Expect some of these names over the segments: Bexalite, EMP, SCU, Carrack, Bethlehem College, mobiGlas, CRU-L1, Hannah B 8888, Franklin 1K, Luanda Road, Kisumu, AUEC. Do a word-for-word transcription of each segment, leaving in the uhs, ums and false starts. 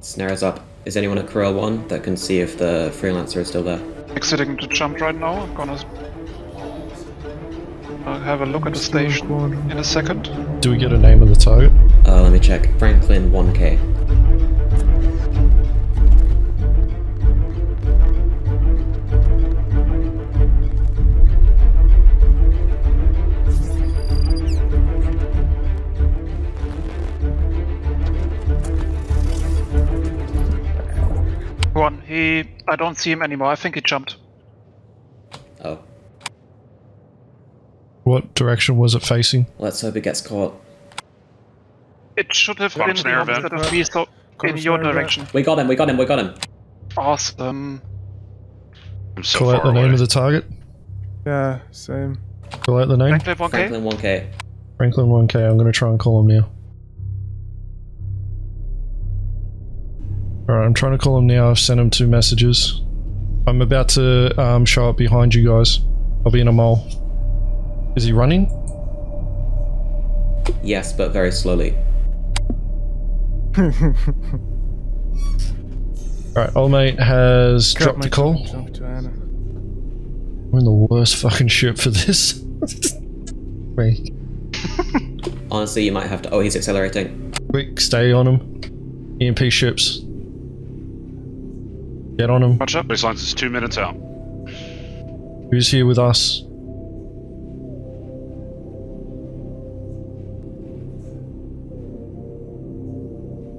Snares up. Is anyone at C R U L one that can see if the freelancer is still there? Exiting to jump right now. I'm gonna I'll have a look at the station in a second. Do we get a name of the target? Uh, let me check. Franklin one K. One, he... I don't see him anymore, I think he jumped. Oh. What direction was it facing? Let's hope it gets caught. It should have been the opposite of me, so in your direction. We got him, we got him, we got him. Awesome. I'm so Call out the away. name of the target? Yeah, same. Call out the name? Franklin one K? Franklin one K. Franklin one K, I'm gonna try and call him now. Alright, I'm trying to call him now. I've sent him two messages. I'm about to um, show up behind you guys. I'll be in a mole. Is he running? Yes, but very slowly. Alright, old mate has Cut dropped a call. I'm in the worst fucking ship for this. Wait. Honestly, you might have to... Oh, he's accelerating. Quick, stay on him. E M P ships. Get on him. Watch up, baseline is two minutes out. Who's here with us?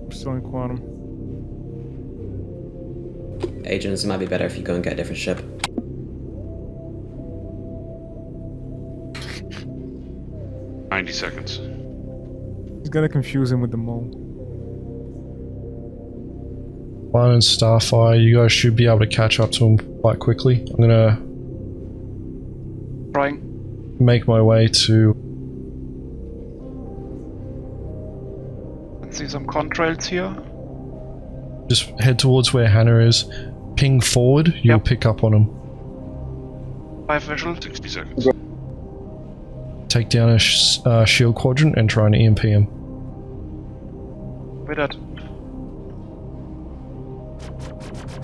I'm still in quantum. Agents, it might be better if you go and get a different ship. ninety seconds. He's gonna confuse him with the mole. One and Starfire, you guys should be able to catch up to him quite quickly. I'm gonna right. make my way to. Let's see some contrails here. Just head towards where Hannah is. Ping forward, you'll yep. pick up on him. Five visual, sixty seconds. Take down a sh uh, shield quadrant and try and E M P him. With that.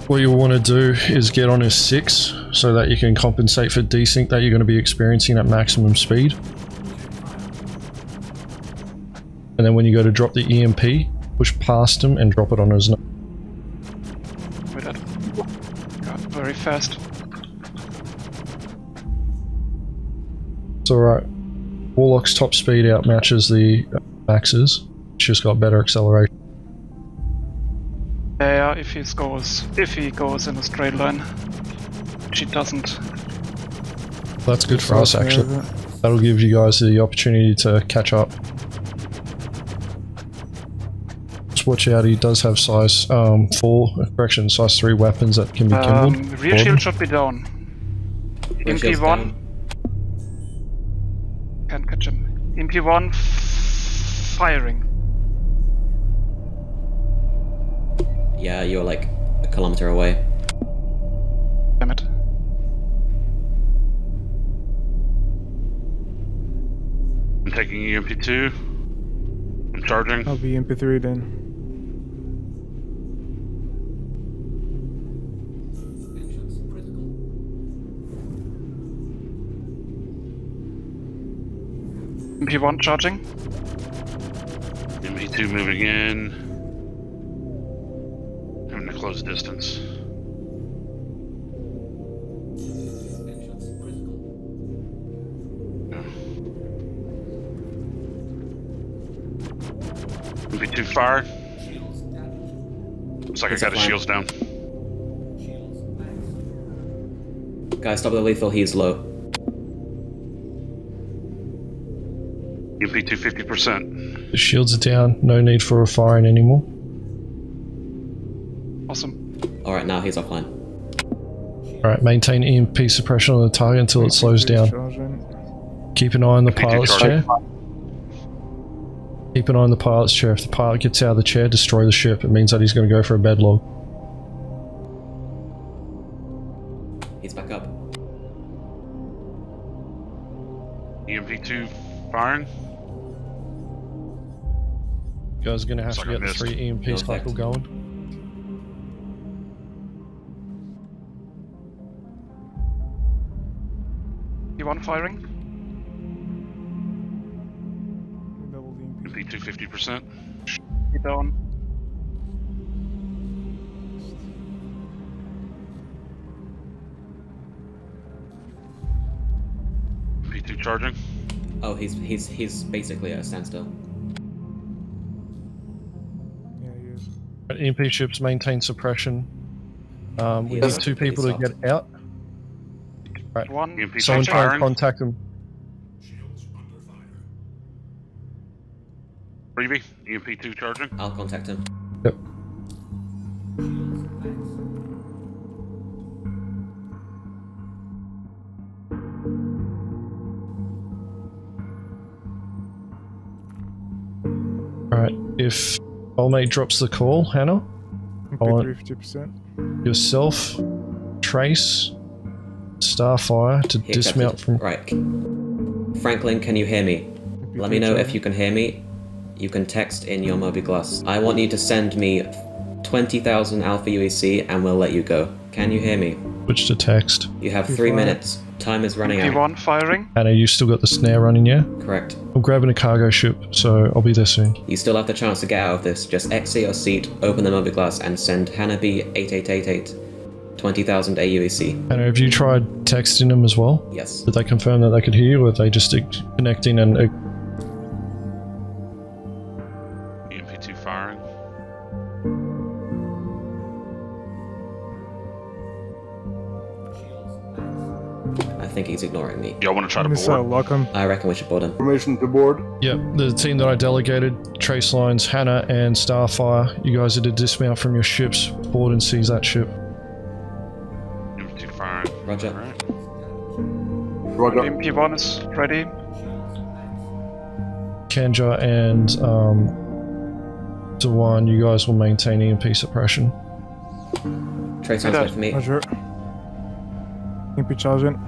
What you'll want to do is get on his six so that you can compensate for desync that you're going to be experiencing at maximum speed. And then when you go to drop the E M P, push past him and drop it on his nose. Got very fast. It's alright. Warlock's top speed outmatches the maxes. It's just got better acceleration. Yeah, if he goes, if he goes in a straight line, she doesn't. That's good for us, actually. That'll give you guys the opportunity to catch up. Just watch out, he does have size um, four, correction, size three weapons that can be kindled. Um, rear shield should be down. M P one. Can't catch him. M P one firing. Yeah, you're like a kilometer away. Damn it. I'm taking E M P two. I'm charging. I'll be E M P three then. M P one charging. M P two moving in. Close distance. Would be too far. Looks like I got his shields down. Guys, stop the lethal. He's low. You'll be to fifty percent. The shields are down. No need for a firing anymore. Awesome. Alright, now he's offline. Alright, maintain E M P suppression on the target until it slows down. Keep an eye on the pilot's chair. Keep an eye on the pilot's chair. If the pilot gets out of the chair, destroy the ship. It means that he's going to go for a bedlog. He's back up. E M P two firing. You guys are going to have to get the three E M P cycle going. Anyone firing? Repeat to fifty percent. Get down. P two charging. Oh, he's he's he's basically at a standstill. Yeah, he is. E M P ships maintain suppression. Um, we need two people to get out. Right. One. Someone try and contact him. Freebie, E M P two charging. I'll contact him. Yep. Alright, if Olme drops the call, Hannah, I want fifty percent. Yourself, Trace, Starfire to he dismount from... Right. Franklin, can you hear me? Let me know if you can hear me. You can text in your mobiGlas. I want you to send me twenty thousand Alpha U E C and we'll let you go. Can you hear me? Switch to text. You have three minutes. Time is running out. P one firing. Anna, you still got the snare running, yeah? Correct. I'm grabbing a cargo ship, so I'll be there soon. You still have the chance to get out of this. Just exit your seat, open the mobiGlas, and send Hannah B eight eight eight eight. twenty thousand A U E C. And have you tried texting them as well? Yes. Did they confirm that they could hear you, or are they just connecting and... E M P two firing. I think he's ignoring me. Yeah, I want to try to board. Lock him. I reckon we should board him. Permission to board? Yep, the team that I delegated, Tracelines, Hannah, and Starfire, you guys are to dismount from your ships, board and seize that ship. Roger. Right. Roger. M P one is ready. Kenja and um, Dewan, you guys will maintain E M P suppression. Trace sounds left for me. Roger. E M P charging.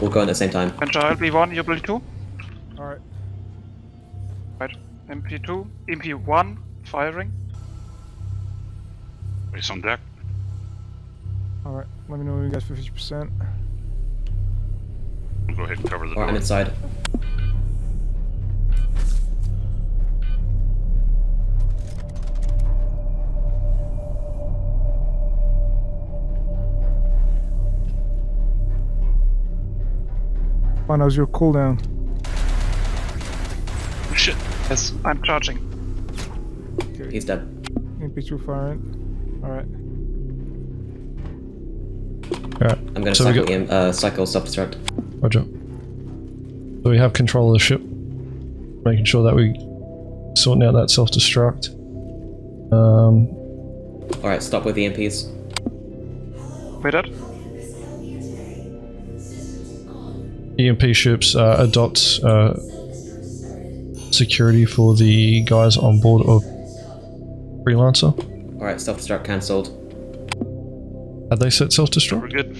We'll go in at the same time. Kenja, L P one, you're L P two. Alright. Right. M P two, M P one, firing. It's on deck. Alright, let me know when you guys for fifty percent. Go ahead and cover the door. Alright, I'm inside. Fine, how's your cooldown? Shit. Yes, I'm charging. Okay. He's dead. M P two firing. Alright. Alright. I'm going to so cycle, got... him, uh, cycle subtract. Roger. So we have control of the ship, making sure that we sorting out that self-destruct. Um. Alright, stop with the E M Ps. Wait up. E M P ships uh, adopt uh, security for the guys on board of Freelancer. Alright, self-destruct cancelled. Had they set self-destruct? We're good.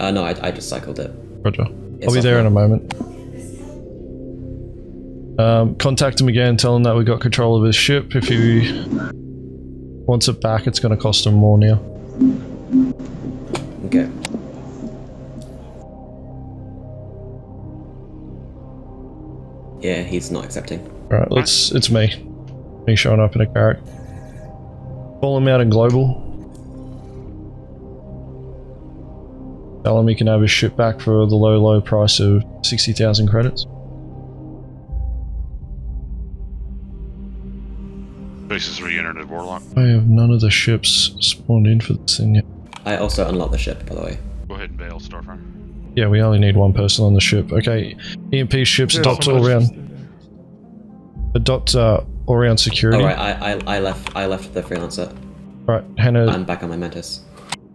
Uh, no, I, I just cycled it. Roger. It's I'll be there in a moment. Um, contact him again, tell him that we got control of his ship. If he wants it back, it's going to cost him more now. Okay. Yeah, he's not accepting. Alright, let's. It's me. Me showing up in a carrot. Call him out in global. Tell him he can have his ship back for the low, low price of sixty thousand credits. Trace is re-entered at Warlock. I have none of the ships spawned in for this thing yet. I also unlocked the ship, by the way. Go ahead and bail, Starfire. Yeah, we only need one person on the ship. Okay, E M P ships yeah, adopt all around. Adopt, uh... all around security. Alright, I, I I left I left the Freelancer. Right, Hannah. I'm back on my Mantis.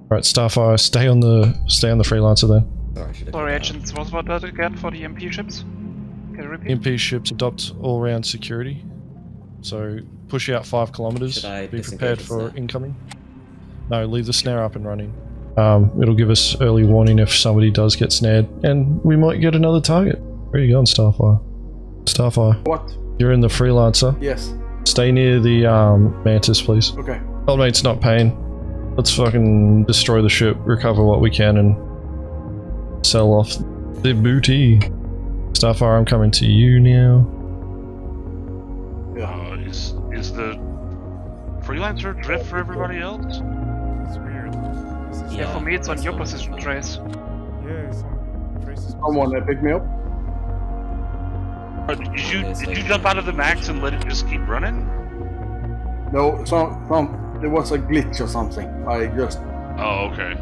Alright, Starfire, stay on the stay on the Freelancer then. Sorry, I should have Sorry agents, what was that again for the E M P ships? Can you repeat? E M P ships adopt all around security. So push out five kilometers. Should I be prepared for snare? Incoming? No, leave the snare up and running. Um it'll give us early warning if somebody does get snared, and we might get another target. Where are you going, Starfire? Starfire. What? You're in the Freelancer. Yes. Stay near the um, Mantis, please. Okay. Old mate's not paying. Let's fucking destroy the ship, recover what we can, and sell off the booty. Starfire, I'm coming to you now. Uh, is is the freelancer drift for everybody else? It's weird. Yeah, yeah, for me it's on your position, Trace. Yeah, it's on Trace's position. I want that big meal. Uh, did you did you jump out of the max and let it just keep running? No, some some there was a glitch or something. I just. Oh, okay.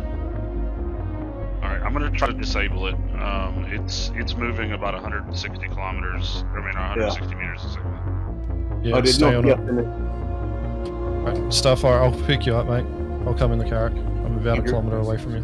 Alright, I'm gonna try to disable it. Um, it's it's moving about one hundred sixty kilometers, I mean one hundred sixty yeah. meters a second. Yeah, I did stay not on get it. Alright, Starfire, I'll pick you up, mate. I'll come in the Carrack. I'm about a kilometer away from you.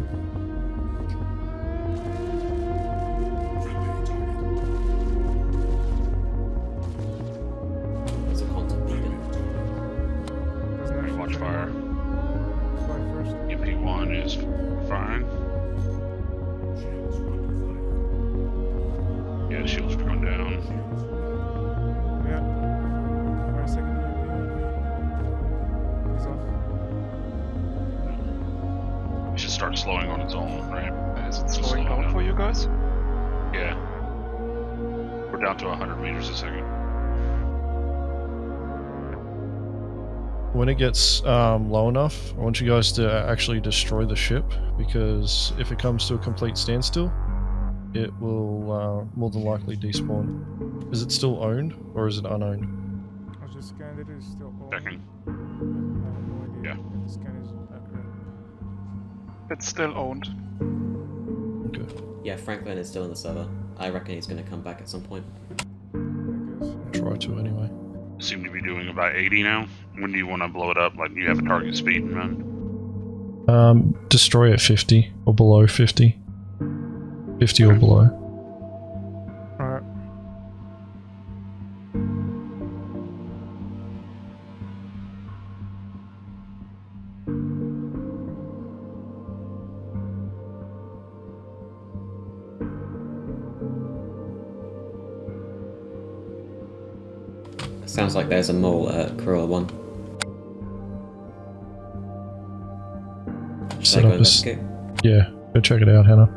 When it gets um, low enough, I want you guys to actually destroy the ship, because if it comes to a complete standstill, it will uh, more than likely despawn. Is it still owned or is it unowned? I just scanned it, it's still owned. Checking. Yeah. The scan is accurate. It's still owned. Okay. Yeah, Franklin is still in the server. I reckon he's going to come back at some point. I'll try to anyway. Seem to be doing about eighty now. When do you want to blow it up? Like, do you have a target speed in mind? Um, destroy at fifty or below fifty. fifty okay. or below. Alright. Sounds like there's a mole at C R U L one. Should I go investigate? Yeah, go check it out, Hannah.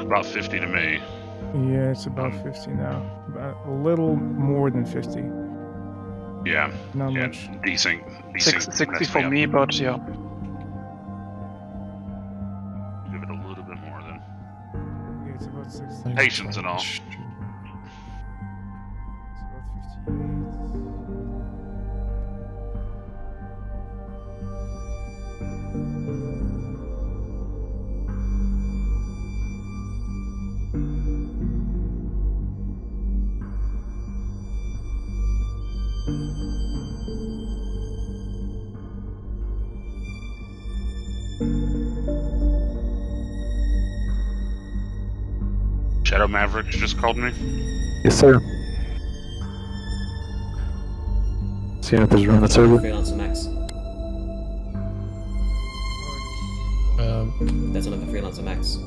About fifty to me. Yeah, it's about um, fifty now. About a little more than fifty. Yeah. Not yeah, much. Decent. decent Six, sixty for me, me but yeah. Give it a little bit more then. Yeah, it's about sixty. Patience and all. It's about fifty-eight. Shadow Mavericks just called me? Yes, sir. Seeing if there's room on the server. Freelancer Max. Um, there's another Freelancer Max.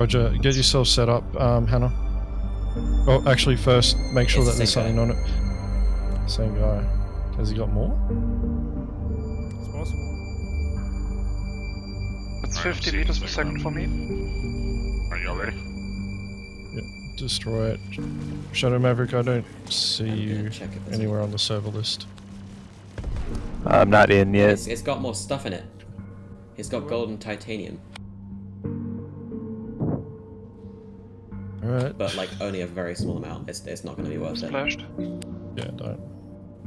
Roger, get yourself set up, um, Hannah. Oh, actually, first, make sure it's that the there's something guy. on it. Same guy. Has he got more? It's possible. It's fifty meters per second for me. Are y'all ready? Destroy it. Shadow Maverick, I don't see you anywhere on the server list. I'm not in yet. It's, it's got more stuff in it. It's got gold and titanium. Alright. But like only a very small amount. It's, it's not going to be worth it. Splashed. Yeah, don't.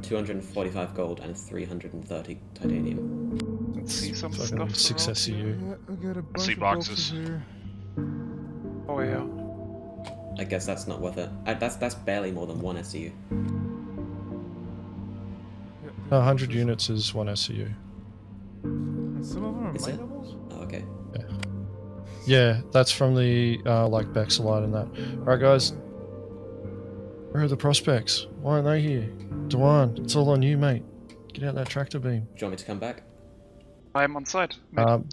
two hundred forty-five gold and three hundred thirty titanium. Let's see some so stuff. six S C U. I see boxes. Oh yeah. I guess that's not worth it. I, that's that's barely more than one S C U. No, one hundred units is one S C U. And some of them are mine levels? Oh, okay. Yeah. Yeah, that's from the, uh, like, Bexalite and that. Alright, guys. Where are the prospects? Why aren't they here? Dewan, it's all on you, mate. Get out that tractor beam. Do you want me to come back? I am on site. Mate. Um,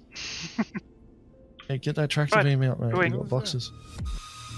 hey, get that tractor right. beam out, mate. We've got boxes.